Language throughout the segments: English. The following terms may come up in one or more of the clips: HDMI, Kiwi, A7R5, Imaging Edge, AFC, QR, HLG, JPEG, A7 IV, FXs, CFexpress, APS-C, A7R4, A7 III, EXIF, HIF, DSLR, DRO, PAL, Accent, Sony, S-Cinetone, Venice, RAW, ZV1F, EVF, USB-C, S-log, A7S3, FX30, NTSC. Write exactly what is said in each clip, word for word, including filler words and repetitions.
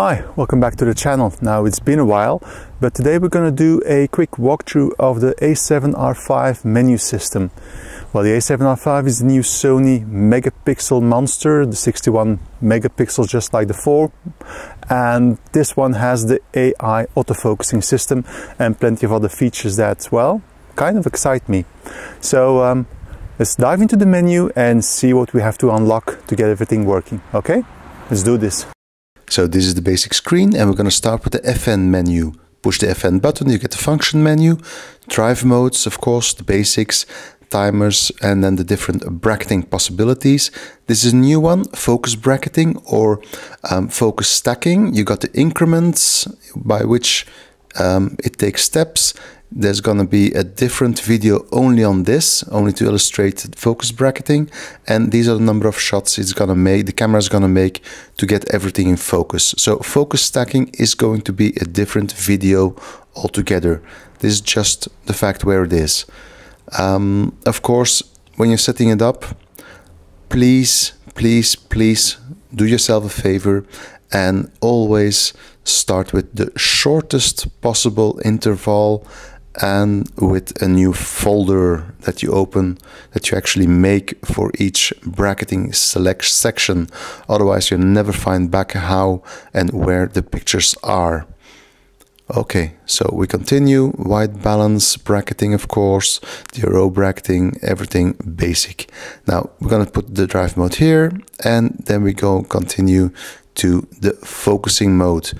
Hi, welcome back to the channel. Now, it's been a while, but today we're going to do a quick walkthrough of the A seven R five menu system. Well, the A seven R five is the new Sony megapixel monster, the sixty-one megapixels just like the four, and this one has the A I autofocusing system and plenty of other features that, well, kind of excite me. So um, let's dive into the menu and see what we have to unlock to get everything working. Okay, let's do this. So this is the basic screen, and we're going to start with the F N menu. Push the F N button, you get the function menu, drive modes, of course, the basics, timers, and then the different bracketing possibilities. This is a new one, focus bracketing or um, focus stacking. You got the increments by which um, it takes steps. There's going to be a different video only on this, only to illustrate focus bracketing. And these are the number of shots it's going to make, the camera is going to make to get everything in focus. So focus stacking is going to be a different video altogether. This is just the fact where it is. Um, of course, when you're setting it up, please, please, please do yourself a favor and always start with the shortest possible interval and with a new folder that you open, that you actually make for each bracketing select section. Otherwise, you'll never find back how and where the pictures are. Okay, so we continue. White balance, bracketing, of course, D R O bracketing, everything basic. Now, we're going to put the drive mode here, and then we go continue to the focusing mode.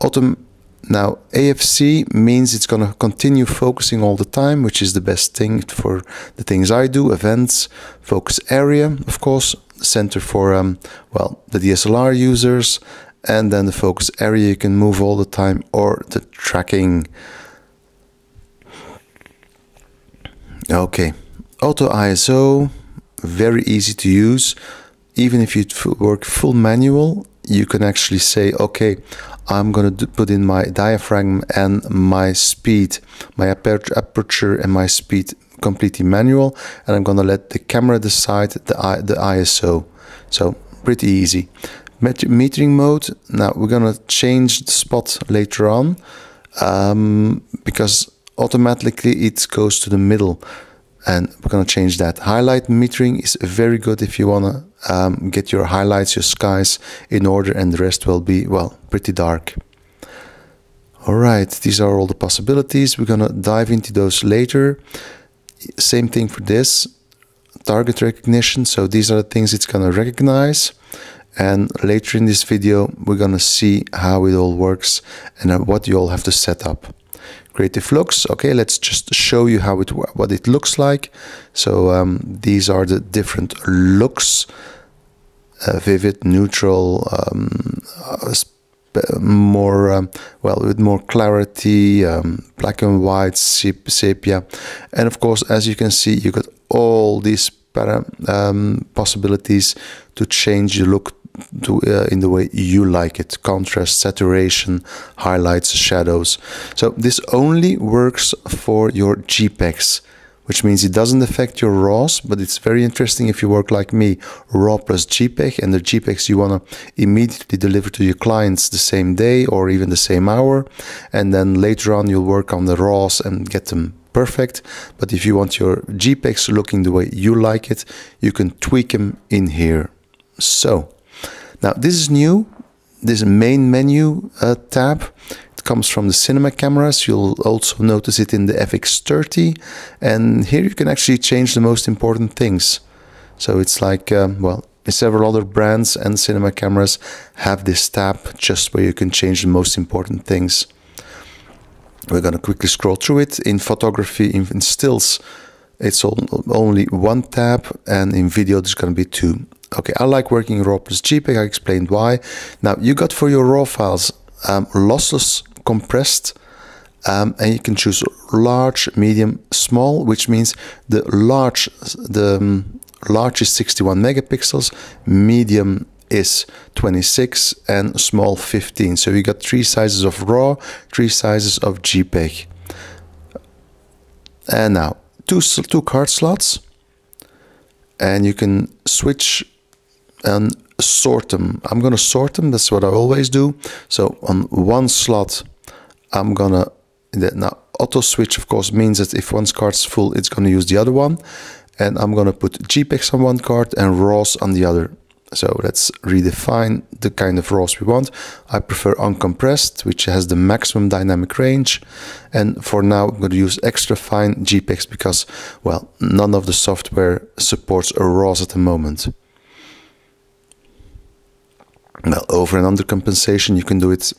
Autumn. Now, A F C means it's going to continue focusing all the time, which is the best thing for the things I do, events, focus area, of course, center for, um, well, the D S L R users, and then the focus area you can move all the time, or the tracking. Okay, auto I S O, very easy to use. Even if you work full manual, you can actually say, okay, I'm going to put in my diaphragm and my speed, my aperture and my speed completely manual, and I'm going to let the camera decide the, the I S O. So pretty easy. Metering mode, now we're going to change the spot later on, um, because automatically it goes to the middle. And we're going to change that. Highlight metering is very good if you want to um, get your highlights, your skies in order, and the rest will be, well, pretty dark. All right, these are all the possibilities. We're going to dive into those later. Same thing for this. Target recognition. So these are the things it's going to recognize. And later in this video, we're going to see how it all works and what you all have to set up. Creative looks. Okay, let's just show you how it what it looks like. So um, these are the different looks: uh, vivid, neutral, um, uh, more um, well with more clarity, um, black and white, sepia, and of course, as you can see, you got all these para um, possibilities to change the look to uh, in the way you like it: contrast, saturation, highlights, shadows. So this only works for your JPEGs, which means it doesn't affect your RAWs, but it's very interesting if you work like me, RAW plus JPEG, and the JPEGs you want to immediately deliver to your clients the same day or even the same hour, and then later on you'll work on the RAWs and get them perfect. But if you want your JPEGs looking the way you like it, you can tweak them in here. So now, this is new, this main menu uh, tab. It comes from the cinema cameras. You'll also notice it in the F X thirty. And here you can actually change the most important things. So it's like, um, well, several other brands and cinema cameras have this tab just where you can change the most important things. We're going to quickly scroll through it. In photography, in stills, it's only one tab, and in video, there's going to be two. Okay, I like working RAW plus JPEG. I explained why. Now, you got for your RAW files um, lossless, compressed, um, and you can choose large, medium, small, which means the large, the um, large is sixty-one megapixels, medium is twenty-six, and small fifteen. So you got three sizes of RAW, three sizes of JPEG. And now, two, two card slots, and you can switch and sort them. I'm going to sort them. That's what I always do. So on one slot, I'm going to, now auto switch of course means that if one card's full, it's going to use the other one. And I'm going to put JPEGs on one card and RAWs on the other. So let's redefine the kind of RAWs we want. I prefer uncompressed, which has the maximum dynamic range. And for now, I'm going to use extra fine JPEGs because, well, none of the software supports a RAWs at the moment. Now, over and under compensation, you can do it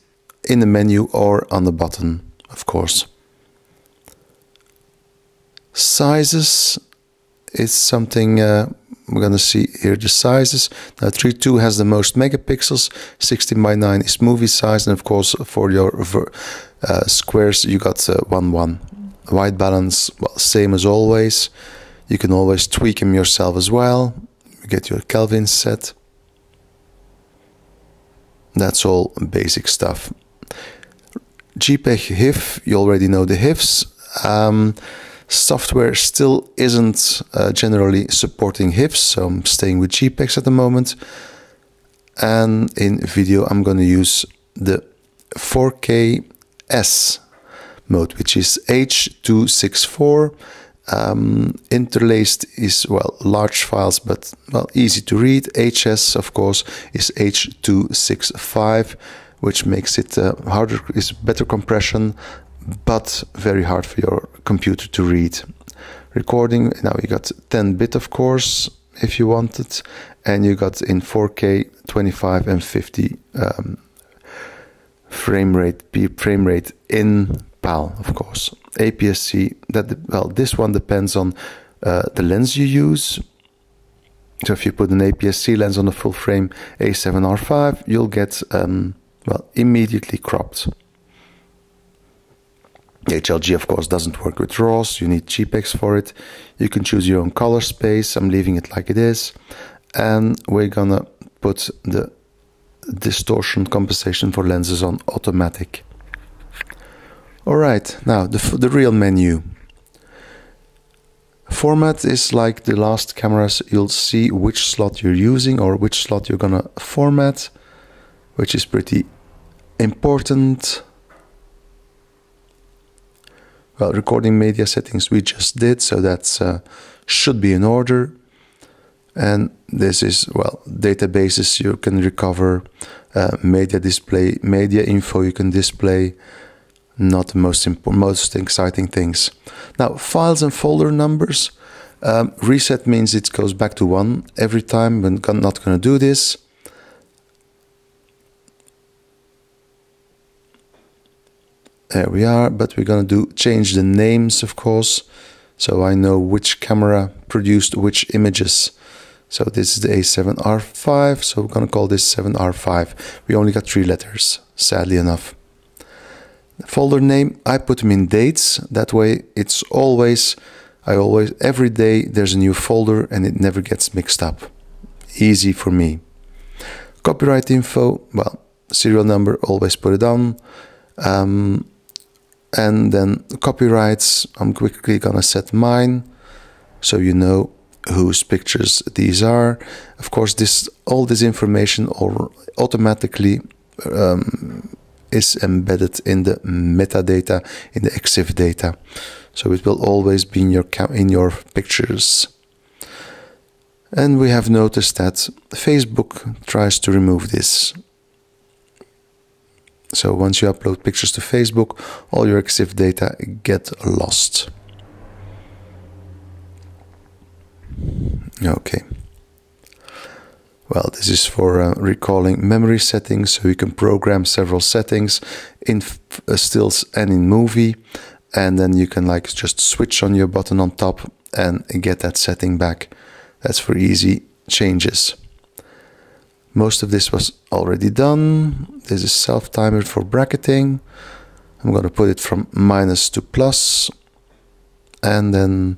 in the menu or on the button, of course. Sizes is something uh, we're going to see here, the sizes. Now thirty-two has the most megapixels, sixteen by nine is movie size, and of course for your uh, squares you got uh, one one. White balance, well, same as always. You can always tweak them yourself as well. You get your Kelvin set. That's all basic stuff. JPEG HIF, you already know the HIFs. Um, software still isn't uh, generally supporting HIFs, so I'm staying with JPEGs at the moment. And in video, I'm going to use the four K S mode, which is H two sixty-four. Um, interlaced is, well, large files, but, well, easy to read. H S, of course, is H two sixty-five, which makes it uh, harder, is better compression, but very hard for your computer to read. Recording, now you got ten bit, of course, if you want it, and you got in four K, twenty-five and fifty um, frame rate, frame rate in PAL, of course. A P S C, that, well, this one depends on uh, the lens you use. So if you put an A P S C lens on a full frame A seven R five, you'll get, um, well, immediately cropped. H L G, of course, doesn't work with RAWs. You need JPEGs for it. You can choose your own color space. I'm leaving it like it is. And we're gonna put the distortion compensation for lenses on automatic. All right, now the, the real menu. Format is like the last cameras. You'll see which slot you're using or which slot you're gonna format, which is pretty important. Well, recording media settings we just did, so that's uh, should be in order. And this is, well, databases you can recover, uh, media display, media info you can display. Not the most important, most exciting things. Now, files and folder numbers. Um, reset means it goes back to one every time. We're not going to do this. There we are, but we're going to do change the names, of course, so I know which camera produced which images. So this is the A seven R five, so we're going to call this seven R five. We only got three letters, sadly enough. Folder name, I put them in dates. That way it's always, I always, every day there's a new folder and it never gets mixed up. Easy for me. Copyright info, well, serial number, always put it down. Um, And then copyrights, I'm quickly gonna set mine so you know whose pictures these are. Of course, this all this information all automatically um, is embedded in the metadata, in the EXIF data. So it will always be in your, in your pictures. And we have noticed that Facebook tries to remove this. So once you upload pictures to Facebook, all your EXIF data get lost. Okay. Well, this is for uh, recalling memory settings, so you can program several settings in uh, stills and in movie, and then you can like just switch on your button on top and get that setting back. That's for easy changes. Most of this was already done. This is self-timer for bracketing. I'm going to put it from minus to plus. And then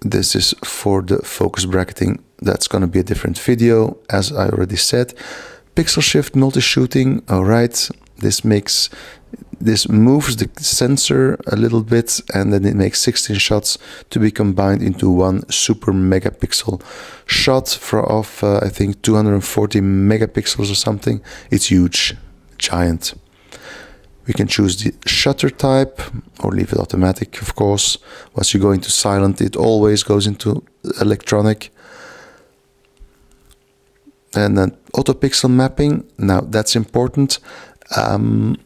this is for the focus bracketing. That's going to be a different video, as I already said. Pixel shift multi-shooting. All right. This makes This moves the sensor a little bit, and then it makes sixteen shots to be combined into one super megapixel shot for of uh, I think two hundred forty megapixels or something. It's huge, giant. We can choose the shutter type or leave it automatic, of course. Once you go into silent, it always goes into electronic. And then auto pixel mapping. Now that's important. Um,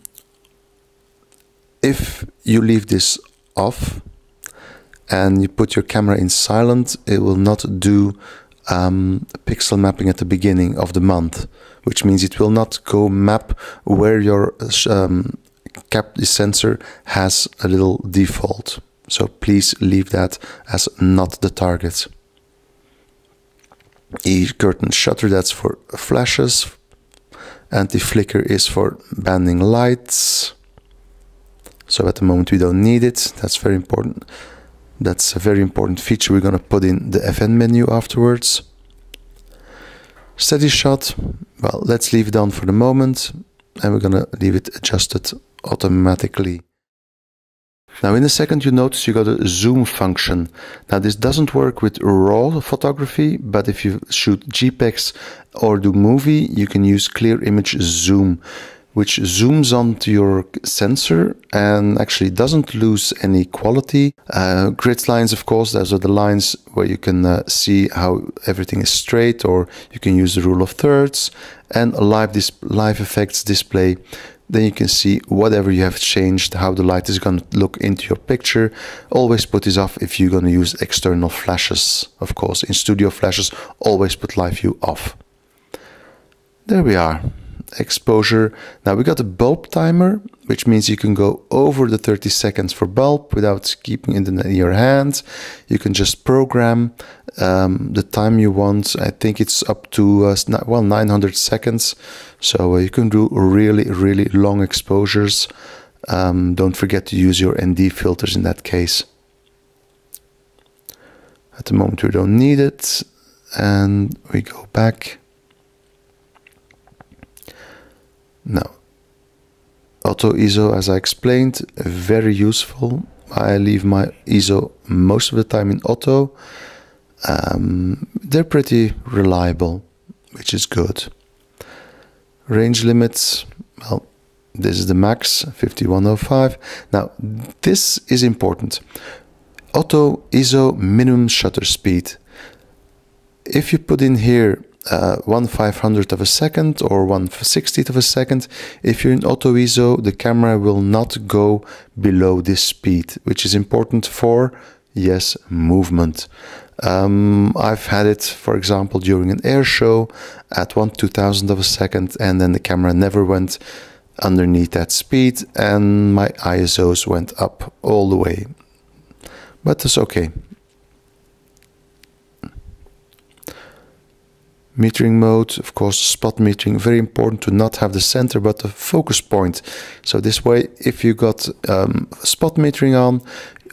if you leave this off and you put your camera in silent, it will not do um, pixel mapping at the beginning of the month, which means it will not go map where your um, cap sensor has a little default. So please leave that as not the target. A curtain shutter, that's for flashes. Anti-flicker is for banding lights. So at the moment we don't need it. That's very important. That's a very important feature. We're going to put in the F N menu afterwards. Steady shot. Well, let's leave it on for the moment. And we're going to leave it adjusted automatically. Now in a second you notice you got a zoom function. Now this doesn't work with RAW photography, but if you shoot JPEGs or do movie, you can use clear image zoom, which zooms onto your sensor and actually doesn't lose any quality. Uh, grid lines, of course, those are the lines where you can uh, see how everything is straight, or you can use the rule of thirds, and live, dis live effects display. Then you can see whatever you have changed, how the light is going to look into your picture. Always put this off if you're going to use external flashes. Of course, in studio flashes, always put live view off. There we are. Exposure. Now we got a bulb timer, which means you can go over the thirty seconds for bulb without keeping it in your hand. You can just program um, the time you want. I think it's up to uh, well nine hundred seconds, so uh, you can do really really long exposures. Um, don't forget to use your N D filters in that case. At the moment we don't need it, and we go back. Now, auto I S O, as I explained, very useful. I leave my I S O most of the time in auto. Um, they're pretty reliable, which is good. Range limits, well, this is the max, fifty-one oh five. Now, this is important. Auto I S O minimum shutter speed. If you put in here Uh, one five hundredth of a second or one sixtieth of a second, if you're in auto I S O, the camera will not go below this speed, which is important for, yes, movement. Um, I've had it, for example, during an air show at one two thousandth of a second, and then the camera never went underneath that speed, and my I S Os went up all the way. But it's okay. Metering mode, of course, spot metering, very important to not have the center but the focus point. So this way, if you got um, spot metering on,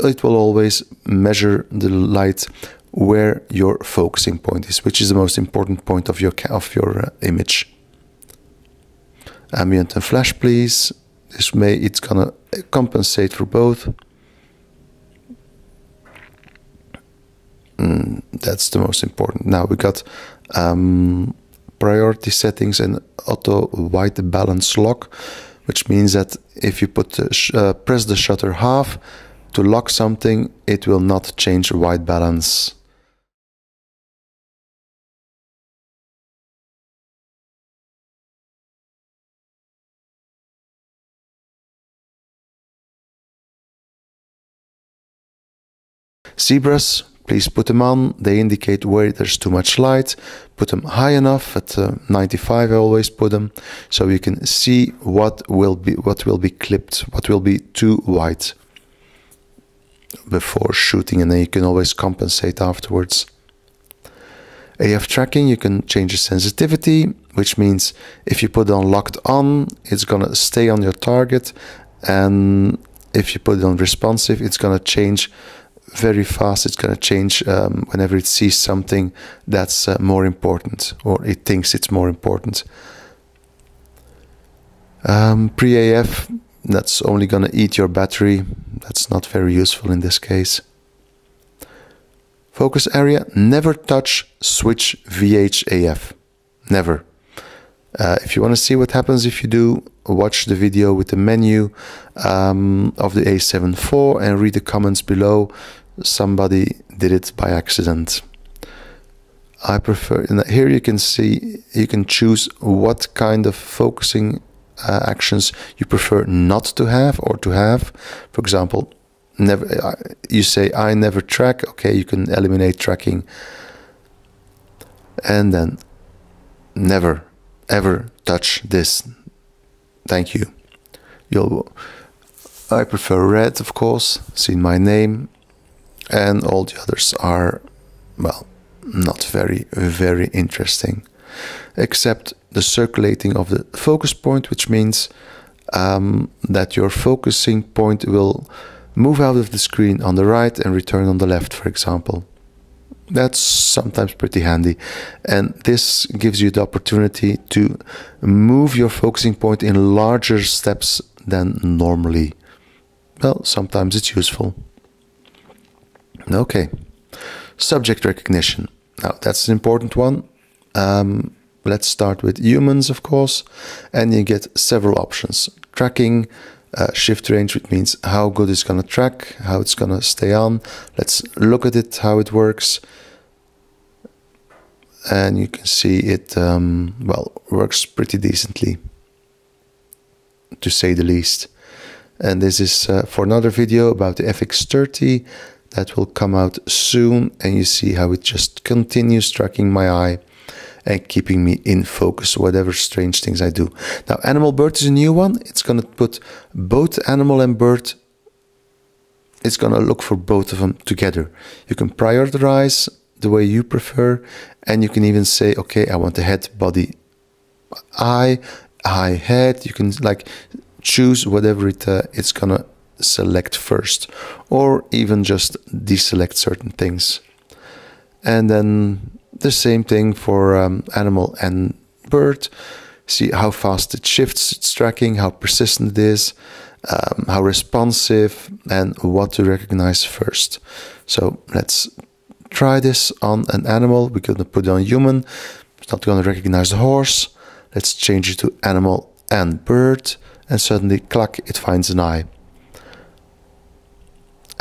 it will always measure the light where your focusing point is, which is the most important point of your, of your uh, image. Ambient and flash, please. This way it's gonna compensate for both. Mm, that's the most important. Now we got um, priority settings and auto white balance lock, which means that if you put uh, press the shutter half to lock something, it will not change white balance. Zebras, please put them on. They indicate where there's too much light. Put them high enough at uh, ninety-five. I always put them so you can see what will be what will be clipped, what will be too white before shooting, and then you can always compensate afterwards. A F tracking, you can change the sensitivity, which means if you put it on locked on, it's gonna stay on your target, and if you put it on responsive, it's gonna change very fast. It's going to change um, whenever it sees something that's uh, more important, or it thinks it's more important. Um, Pre-A F, That's only gonna eat your battery. That's not very useful in this case. Focus area, never touch switch V H A F, never. Uh, if you want to see what happens if you do, watch the video with the menu um, of the A seven four and read the comments below. Somebody did it by accident. I prefer, and here you can see, you can choose what kind of focusing uh, actions you prefer not to have or to have. For example, never, uh, you say, I never track. Okay, you can eliminate tracking. And then never, ever touch this. Thank you. You'll, I prefer red, of course, seen my name. And all the others are, well, not very, very interesting, except the circulating of the focus point, which means um, that your focusing point will move out of the screen on the right and return on the left, for example. That's sometimes pretty handy. And this gives you the opportunity to move your focusing point in larger steps than normally. Well, sometimes it's useful. Okay, subject recognition. Now, that's an important one. Um, let's start with humans, of course, and you get several options. Tracking, uh, shift range, which means how good it's going to track, how it's going to stay on. Let's look at it, how it works. And you can see it, um, well, works pretty decently, to say the least. And this is uh, for another video about the F X thirty. That will come out soon, and you see how it just continues tracking my eye and keeping me in focus, whatever strange things I do. Now, animal bird is a new one. It's going to put both animal and bird. It's going to look for both of them together. You can prioritize the way you prefer, and you can even say, okay, I want the head, body, eye, eye, head. You can like choose whatever it uh, it's going to select first, or even just deselect certain things. And then the same thing for um, animal and bird. See how fast it shifts its tracking, how persistent it is, um, how responsive, and what to recognize first. So let's try this on an animal. We're going to put it on human. It's not going to recognize the horse. Let's change it to animal and bird, and suddenly, clack, it finds an eye.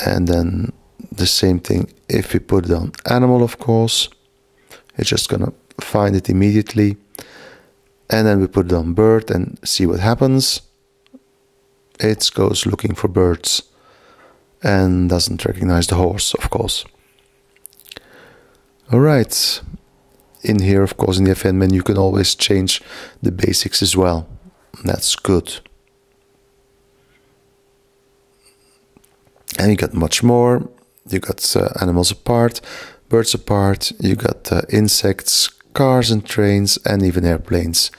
And then the same thing if we put it on animal, of course. It's just gonna find it immediately. And then we put it on bird and see what happens. It goes looking for birds and doesn't recognize the horse, of course. All right. In here, of course, in the F N menu, you can always change the basics as well. That's good. And you got much more. You got uh, animals apart, birds apart, you got uh, insects, cars and trains, and even airplanes.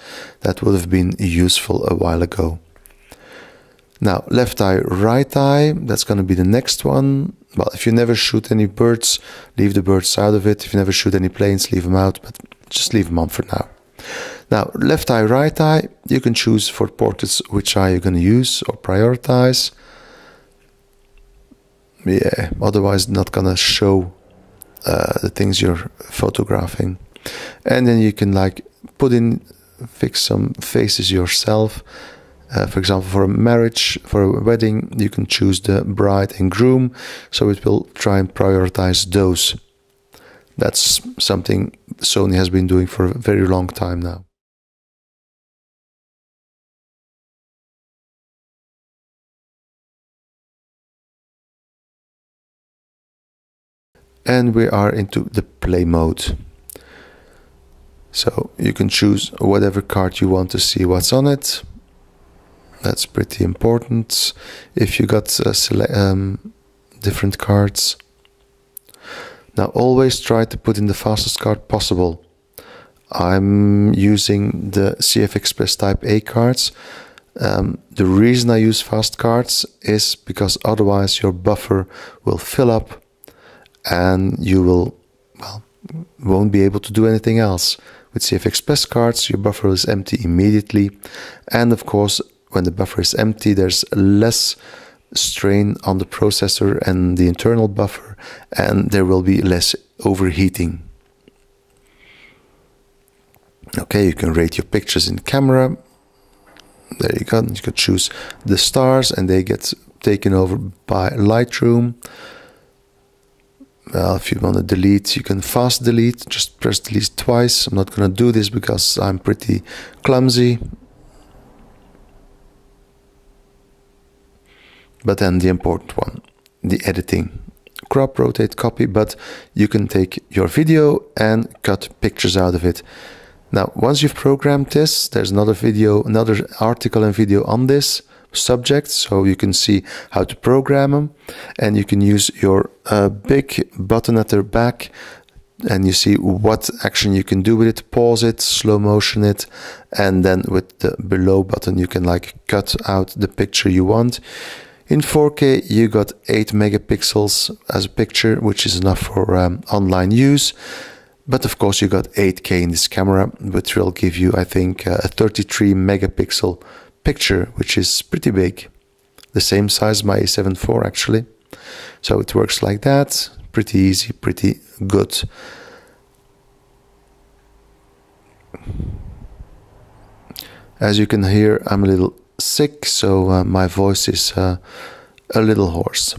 That would have been useful a while ago. Now, left eye, right eye, that's going to be the next one. Well, if you never shoot any birds, leave the birds out of it. If you never shoot any planes, leave them out, but just leave them on for now. Now, left eye, right eye, you can choose for portraits which eye you're going to use or prioritize. Yeah, otherwise not gonna show uh, the things you're photographing. And then you can like put in, fix some faces yourself. Uh, for example, for a marriage, for a wedding, you can choose the bride and groom, so it will try and prioritize those. That's something Sony has been doing for a very long time now. And we are into the play mode. So you can choose whatever card you want to see what's on it. That's pretty important if you got uh, um, different cards. Now always try to put in the fastest card possible. I'm using the CFexpress Type A cards. Um, the reason I use fast cards is because otherwise your buffer will fill up and you will, well, won't be able to do anything else. With CFexpress cards, your buffer is empty immediately. And of course, when the buffer is empty, there's less strain on the processor and the internal buffer, and there will be less overheating. Okay, you can rate your pictures in camera. There you go. You could choose the stars and they get taken over by Lightroom. Well, if you want to delete, you can fast delete. Just press delete twice. I'm not going to do this because I'm pretty clumsy. But then the important one, the editing. Crop, rotate, copy, but you can take your video and cut pictures out of it. Now, once you've programmed this, there's another video, another article and video on this subject, so you can see how to program them, and you can use your uh, big button at the back, and you see what action you can do with it. Pause it, slow motion it, and then with the below button you can like cut out the picture you want. In four K you got eight megapixels as a picture, which is enough for um, online use. But of course you got eight K in this camera, which will give you, I think, a thirty-three megapixel picture, which is pretty big. The same size as my A seven four actually. So it works like that. Pretty easy, pretty good. As you can hear, I'm a little sick, so uh, my voice is uh, a little hoarse.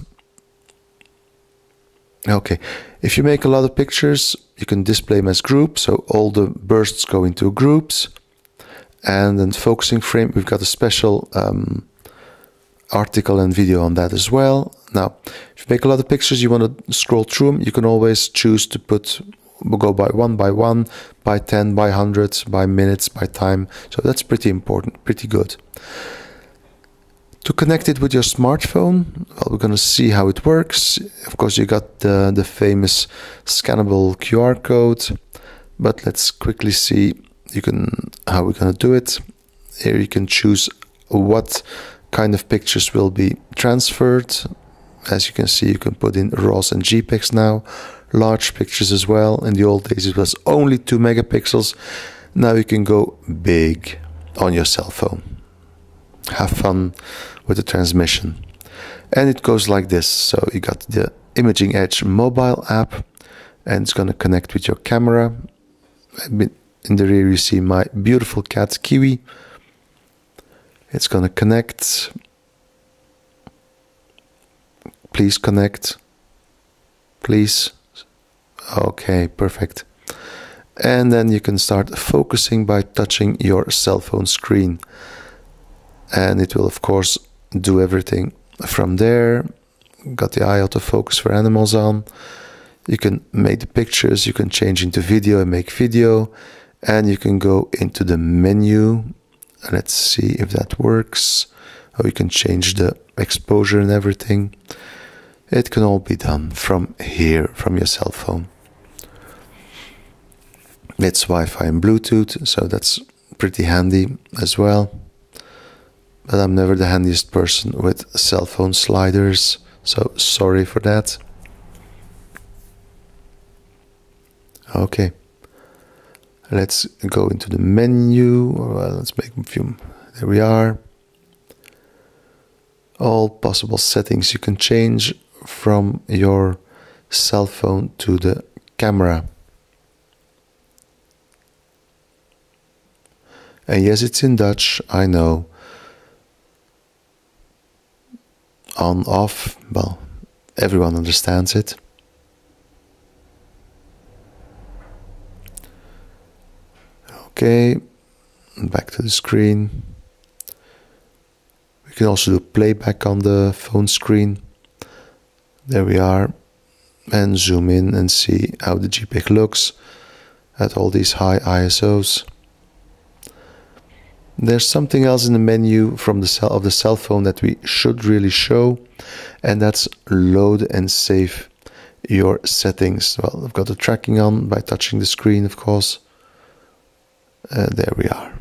Okay, if you make a lot of pictures, you can display them as groups, so all the bursts go into groups. And then focusing frame, we've got a special um, article and video on that as well. Now, if you make a lot of pictures, you want to scroll through them, you can always choose to put, go by one by one, by ten, by hundreds, by minutes, by time. So that's pretty important, pretty good. To connect it with your smartphone, well, we're going to see how it works. Of course, you got the, the famous scannable Q R code, but let's quickly see you can how we're going to do it. Here you can choose what kind of pictures will be transferred. As you can see, you can put in RAWs and JPEGs now, large pictures as well. In the old days, it was only two megapixels. Now you can go big on your cell phone. Have fun with the transmission. And it goes like this. So you got the Imaging Edge mobile app, and it's going to connect with your camera. In the rear you see my beautiful cat Kiwi. It's going to connect. Please connect. Please. Okay, perfect. And then you can start focusing by touching your cell phone screen. And it will, of course, do everything from there. Got the eye autofocus for animals on. You can make the pictures, you can change into video and make video. And you can go into the menu. Let's see if that works. Or you can change the exposure and everything. It can all be done from here, from your cell phone. It's Wi-Fi and Bluetooth, so that's pretty handy as well. But I'm never the handiest person with cell phone sliders, so sorry for that. Okay, let's go into the menu. Well, let's make a few. There we are. All possible settings you can change from your cell phone to the camera. And yes, it's in Dutch, I know. On, off, well, everyone understands it. Okay, back to the screen. We can also do playback on the phone screen. There we are. And zoom in and see how the JPEG looks at all these high I S Os. There's something else in the menu from the cell of the cell phone that we should really show, and that's load and save your settings. Well, I've got the tracking on by touching the screen, of course. Uh, there we are.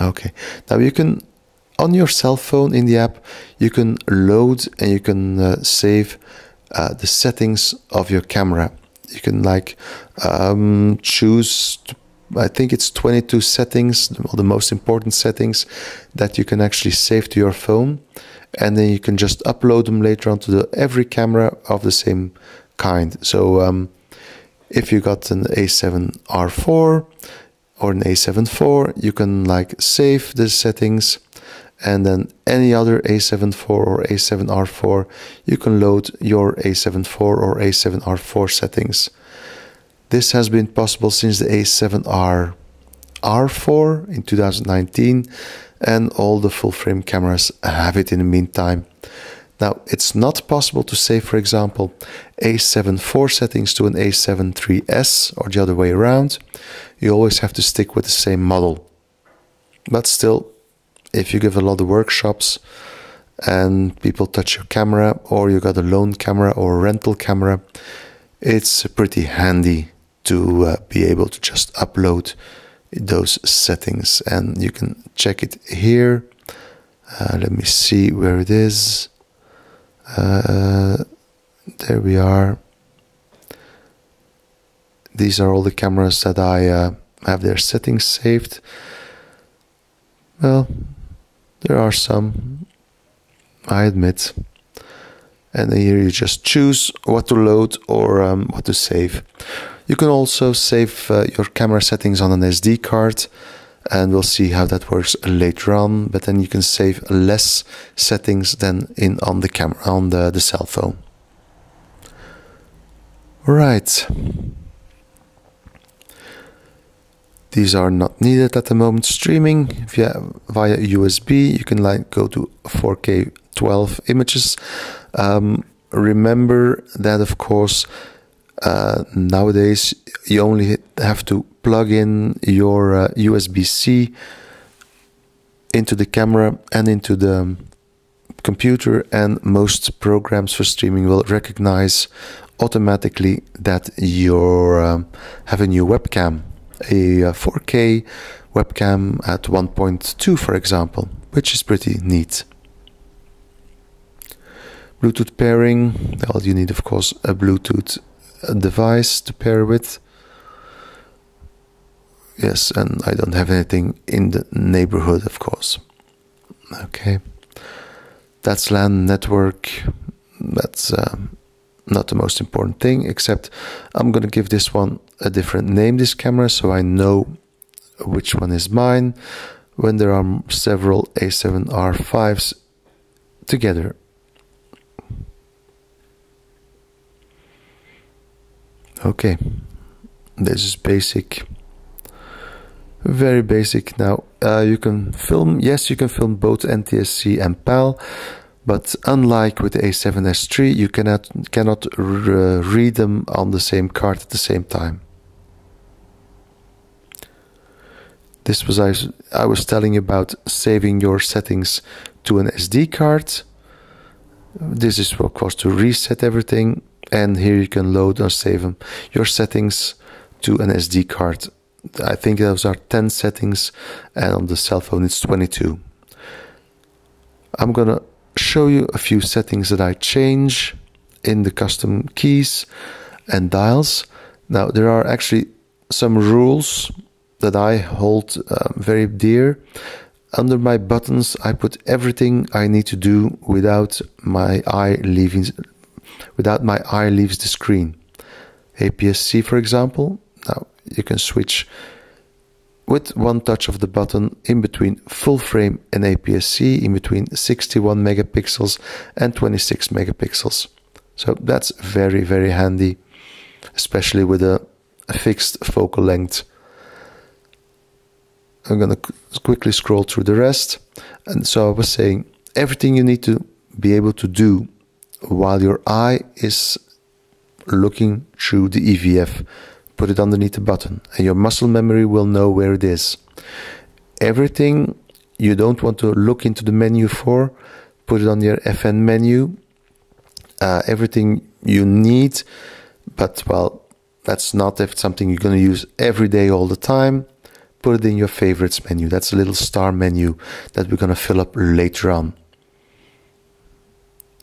Okay, now you can, on your cell phone in the app, you can load and you can uh, save uh, the settings of your camera. You can like um, choose to I think it's twenty-two settings, well, the most important settings that you can actually save to your phone, and then you can just upload them later on to the, every camera of the same kind. So um, if you got an A seven R four or an A seven four, you can like save the settings, and then any other A seven four or A seven R four, you can load your A seven four or A seven R four settings. This has been possible since the A seven R four in two thousand nineteen, and all the full-frame cameras have it in the meantime. Now, it's not possible to save, for example, A seven four settings to an A seven three S or the other way around. You always have to stick with the same model. But still, if you give a lot of workshops and people touch your camera, or you got a loan camera or a rental camera, it's pretty handy to uh, be able to just upload those settings, and you can check it here. Uh, let me see where it is. Uh, there we are. These are all the cameras that I uh, have their settings saved. Well, there are some, I admit. And here you just choose what to load or um, what to save. You can also save uh, your camera settings on an S D card, and we'll see how that works later on. But then you can save less settings than in on the camera on the, the cell phone. Right. These are not needed at the moment. Streaming via, via U S B, you can like go to four K twelve images. Um, remember that, of course, uh, nowadays you only have to plug in your uh, U S B C into the camera and into the computer, and most programs for streaming will recognize automatically that you're um, have a new webcam, a four K webcam at one point two, for example, which is pretty neat. Bluetooth pairing, well, you need of course a Bluetooth device to pair with. Yes, and I don't have anything in the neighborhood, of course. Okay, that's LAN network. That's uh, not the most important thing, except I'm gonna give this one a different name, this camera, so I know which one is mine when there are several A seven R fives together. Okay, this is basic, very basic. Now uh, you can film, yes, you can film both N T S C and PAL, but unlike with the A seven S three, you cannot cannot re read them on the same card at the same time. This was I, I was telling you about saving your settings to an S D card. This is of course to reset everything. And here you can load or save them, your settings to an S D card. I think those are ten settings, and on the cell phone it's twenty-two. I'm gonna show you a few settings that I change in the custom keys and dials. Now there are actually some rules that I hold uh, very dear. Under my buttons I put everything I need to do without my eye leaving without my eye leaves the screen. A P S C, for example, now you can switch with one touch of the button in between full frame and A P S C, in between sixty-one megapixels and twenty-six megapixels. So that's very, very handy, especially with a, a fixed focal length. I'm gonna quickly scroll through the rest. And so I was saying, everything you need to be able to do while your eye is looking through the E V F, put it underneath the button, and your muscle memory will know where it is. Everything you don't want to look into the menu for, put it on your F N menu. Uh, everything you need, but well, that's not if something you're going to use every day all the time, put it in your favorites menu. That's a little star menu that we're going to fill up later on.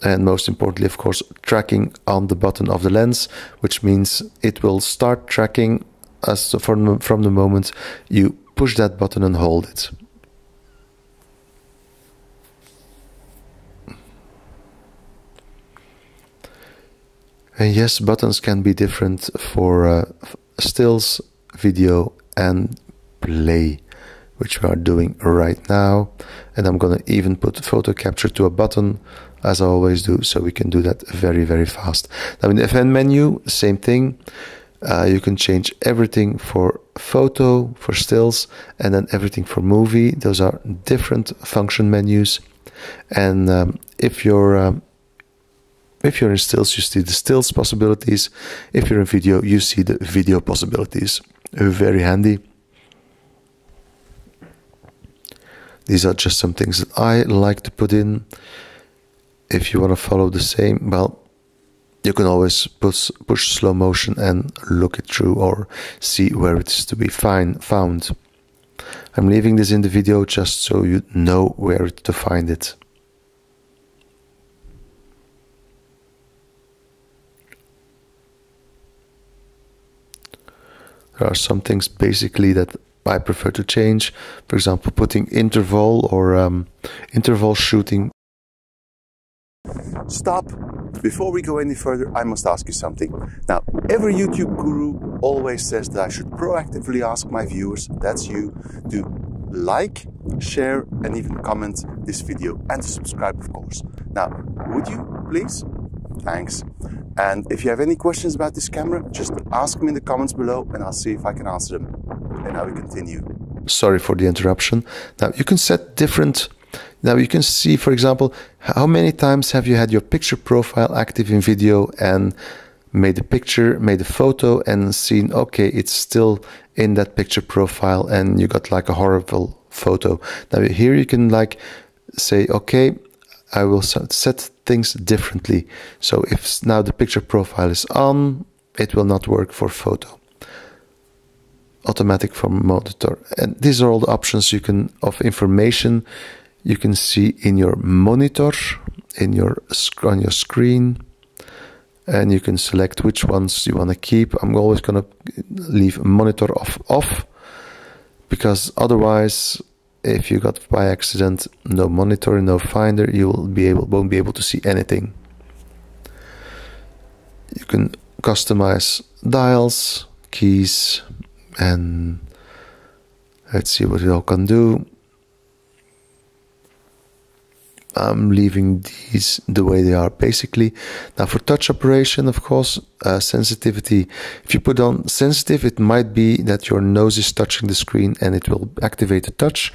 And most importantly, of course, tracking on the button of the lens, which means it will start tracking as from, from the moment you push that button and hold it. And yes, buttons can be different for uh, stills, video and play, which we are doing right now. And I'm gonna even put photo capture to a button, as I always do, so we can do that very, very fast. Now in the F N menu, same thing. Uh, you can change everything for photo, for stills, and then everything for movie. Those are different function menus. And um, if you're um, if you're in stills, you see the stills possibilities. If you're in video, you see the video possibilities. Very handy. These are just some things that I like to put in. If you want to follow the same, well, you can always push, push slow motion and look it through or see where it's to be find, found. I'm leaving this in the video just so you know where to find it. There are some things basically that I prefer to change. For example, putting interval or um, interval shooting. Stop. Before we go any further, I must ask you something. Now, every YouTube guru always says that I should proactively ask my viewers, that's you, to like, share, and even comment this video, and to subscribe, of course. Now, would you please? Thanks. And if you have any questions about this camera, just ask me in the comments below and I'll see if I can answer them. And now we continue. Sorry for the interruption. Now you can set different. Now you can see, for example, how many times have you had your picture profile active in video and made a picture, made a photo and seen, okay, it's still in that picture profile and you got like a horrible photo. Now here you can like say, okay, I will set things differently. So if now the picture profile is on, it will not work for photo. Automatic for monitor. And these are all the options you can of information you can see in your monitor, in your on your screen, and you can select which ones you want to keep. I'm always going to leave monitor off off because otherwise, if you got by accident no monitor, no finder, you will be able won't be able to see anything. You can customize dials, keys, and let's see what we all can do. I'm leaving these the way they are basically. Now for touch operation, of course, uh, sensitivity. If you put on sensitive, it might be that your nose is touching the screen and it will activate the touch.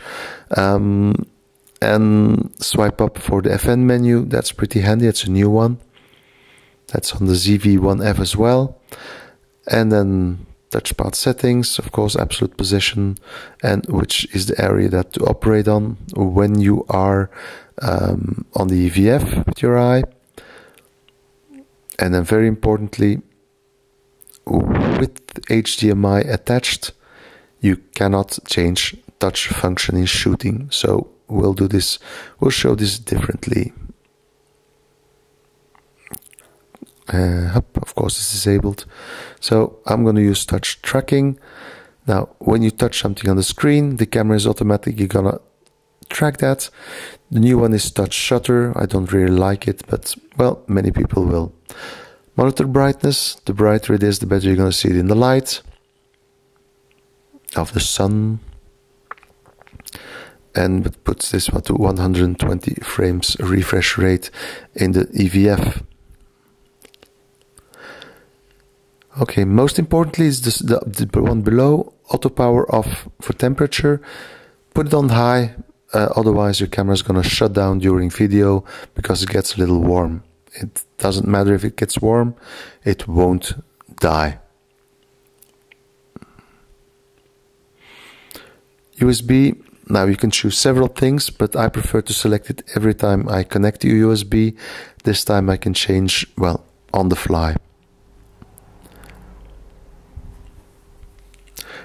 Um, and swipe up for the F N menu. That's pretty handy. It's a new one. That's on the Z V one F as well. And then touchpad settings, of course, absolute position, and which is the area that to operate on when you are um, on the E V F with your eye. And then very importantly, with H D M I attached, you cannot change touch function in shooting. So we'll do this, we'll show this differently. Uh, of course, it's disabled. So I'm going to use touch tracking. Now, when you touch something on the screen, the camera is automatically going to track that. The new one is touch shutter. I don't really like it, but well, many people will. Monitor brightness. The brighter it is, the better you're going to see it in the light of the sun. And it puts this one to one hundred twenty frames refresh rate in the E V F. Okay, most importantly is this, the, the one below, auto power off for temperature. Put it on high, uh, otherwise your camera is going to shut down during video because it gets a little warm. It doesn't matter if it gets warm, it won't die. U S B, now you can choose several things, but I prefer to select it every time I connect to U S B. This time I can change, well, on the fly.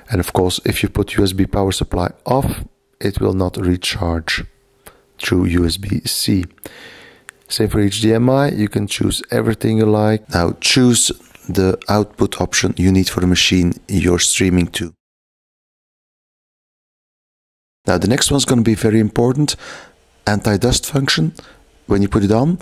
And of course, if you put U S B power supply off, it will not recharge through U S B C. Same for H D M I, you can choose everything you like. Now choose the output option you need for the machine you're streaming to. Now the next one's going to be very important, anti-dust function. When you put it on,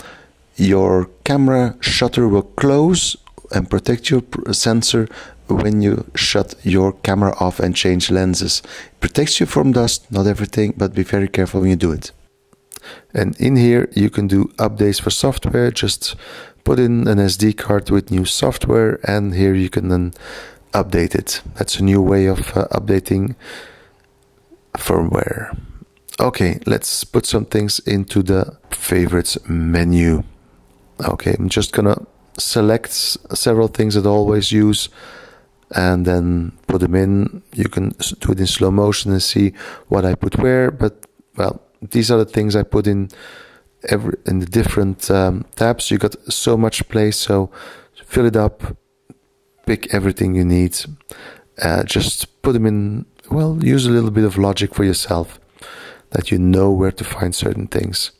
your camera shutter will close and protect your sensor when you shut your camera off and change lenses. It protects you from dust, not everything, but be very careful when you do it. And in here you can do updates for software. Just put in an S D card with new software, and here you can then update it. That's a new way of uh, updating firmware. Okay, let's put some things into the favorites menu. Okay, I'm just gonna select several things that I always use and then put them in. You can do it in slow motion and see what I put where, but well, these are the things I put in every in the different um, tabs. You got so much place, so fill it up, pick everything you need, uh, just put them in. Well, use a little bit of logic for yourself, that you know where to find certain things.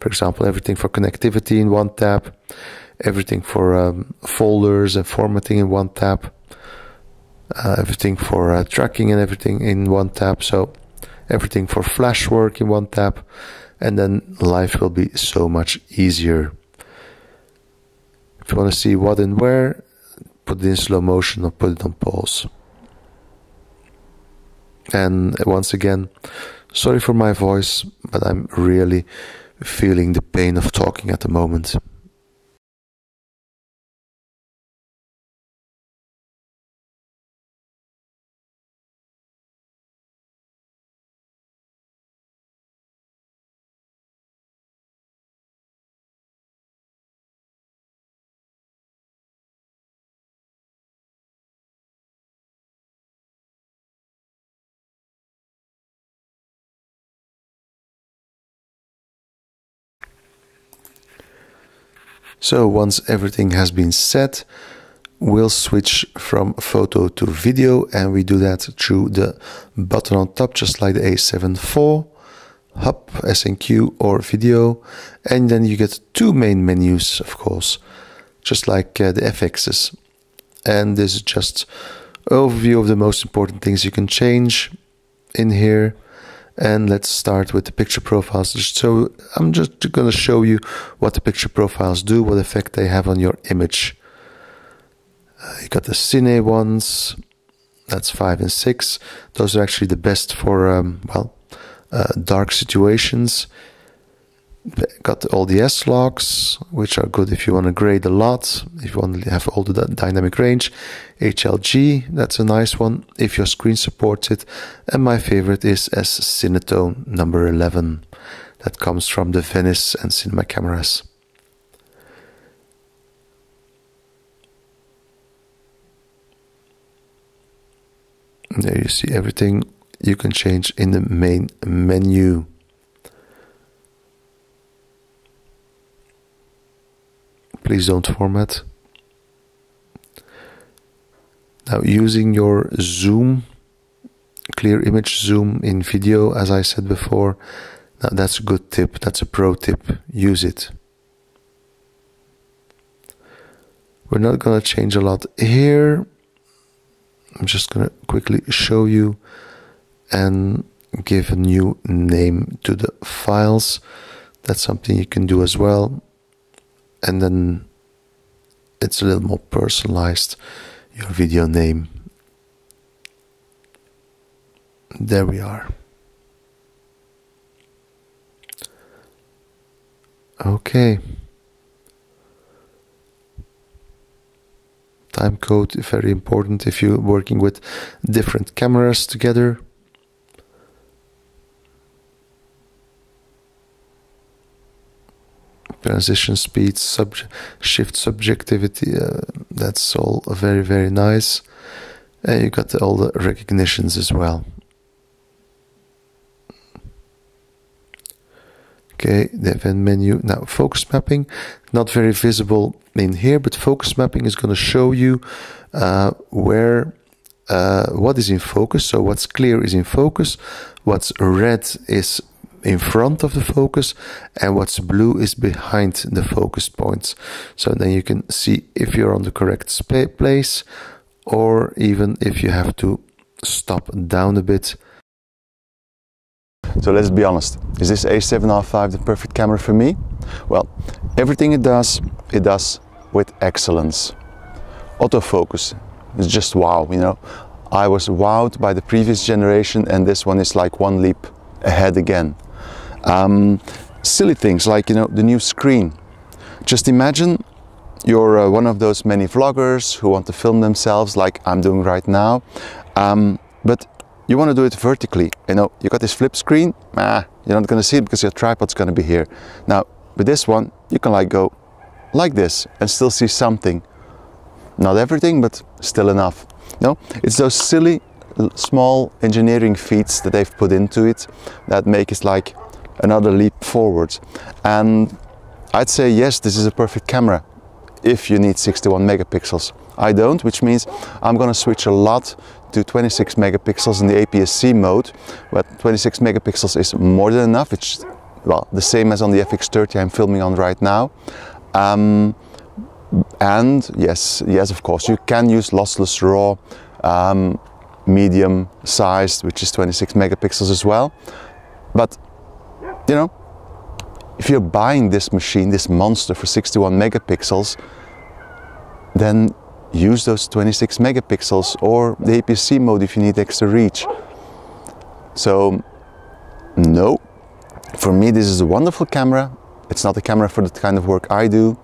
For example, everything for connectivity in one tab, everything for um, folders and formatting in one tab, uh, everything for uh, tracking and everything in one tab, so everything for flash work in one tab, and then life will be so much easier. If you want to see what and where, put it in slow motion or put it on pause. And once again, sorry for my voice, but I'm really feeling the pain of talking at the moment. So once everything has been set, we'll switch from photo to video, and we do that through the button on top, just like the A seven four, Hub, S N Q, or Video. And then you get two main menus, of course, just like uh, the F Xs. And this is just an overview of the most important things you can change in here. And let's start with the picture profiles. So I'm just going to show you what the picture profiles do, what effect they have on your image. Uh, you got the Cine ones, that's five and six. Those are actually the best for, um, well, uh, dark situations. Got all the S-logs, which are good if you want to grade a lot, if you want to have all the dynamic range. H L G, that's a nice one if your screen supports it. And my favorite is S-Cinetone number eleven. That comes from the Venice and cinema cameras. There you see everything you can change in the main menu. Please don't format. Now, using your zoom, clear image zoom in video, as I said before, now that's a good tip, that's a pro tip, use it. We're not gonna change a lot here. I'm just gonna quickly show you and give a new name to the files. That's something you can do as well. And then it's a little more personalized, your video name. There we are. Okay. Time code, very important if you're working with different cameras together. Transition speed, subject, shift subjectivity, uh, that's all very, very nice. And you got all the recognitions as well. Okay, the event menu. Now, focus mapping, not very visible in here, but focus mapping is going to show you uh, where uh, what is in focus. So what's clear is in focus, what's red is in front of the focus, and what's blue is behind the focus points. So then you can see if you're on the correct place, or even if you have to stop down a bit. So let's be honest, is this A seven R five the perfect camera for me? Well, everything it does, it does with excellence. Autofocus is just wow, you know. I was wowed by the previous generation, and this one is like one leap ahead again. Um, silly things like, you know, the new screen. Just imagine you're uh, one of those many vloggers who want to film themselves like I'm doing right now, um, but you want to do it vertically. You know, you got this flip screen, ah, you're not going to see it because your tripod's going to be here. Now, with this one, you can like go like this and still see something. Not everything, but still enough. No, it's those silly small engineering feats that they've put into it that make it like another leap forward. And I'd say yes, this is a perfect camera if you need sixty-one megapixels. I don't, which means I'm gonna switch a lot to twenty-six megapixels in the A P S C mode, but twenty-six megapixels is more than enough. It's, well, the same as on the F X thirty I'm filming on right now. Um, And yes, yes, of course, you can use lossless RAW, um, medium sized, which is twenty-six megapixels as well. But, you know, if you're buying this machine, this monster for sixty-one megapixels, then use those twenty-six megapixels or the A P S C mode if you need extra reach. So, no, for me, this is a wonderful camera. It's not a camera for the kind of work I do.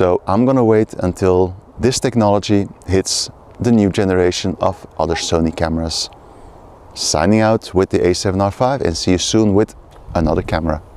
So I'm gonna wait until this technology hits the new generation of other Sony cameras. Signing out with the A seven R five, and see you soon with another camera.